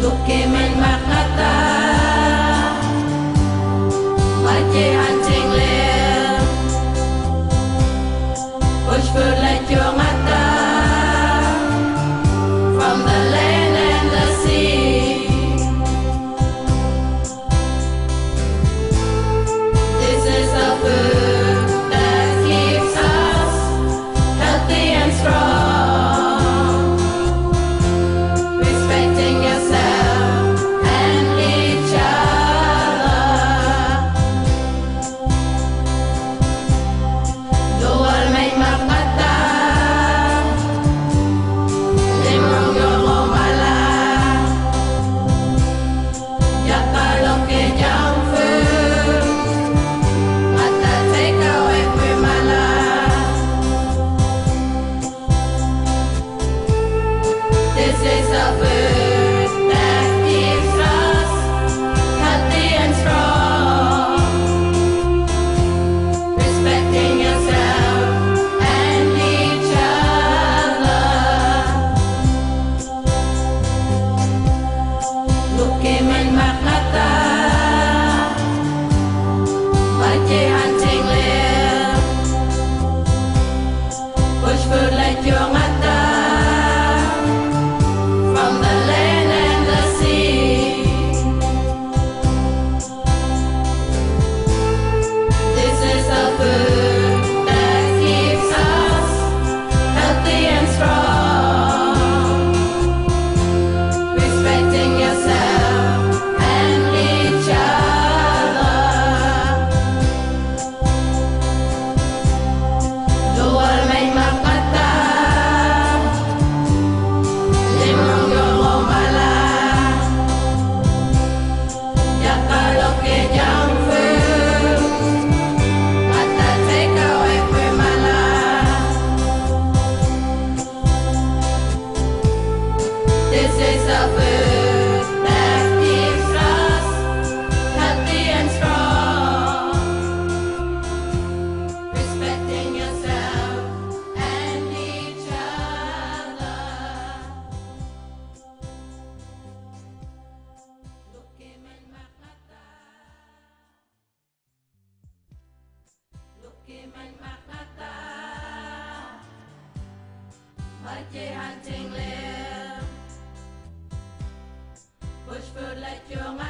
Luki Manymak Ngatha Marche anjing lir Push for let your mata From the land and the sea This is the food that keeps us Healthy and strong Respecting yourself Luki Manymak Ngatha Marche anjing lir Push for let your mata From the land and the sea This is the food that keeps us Healthy and strong Respecting yourself This is the food that keeps us healthy and strong, respecting yourself and each other. Luki Manymak Ngatha. Luki Manymak Ngatha. Marche anjing lir Push for let your mind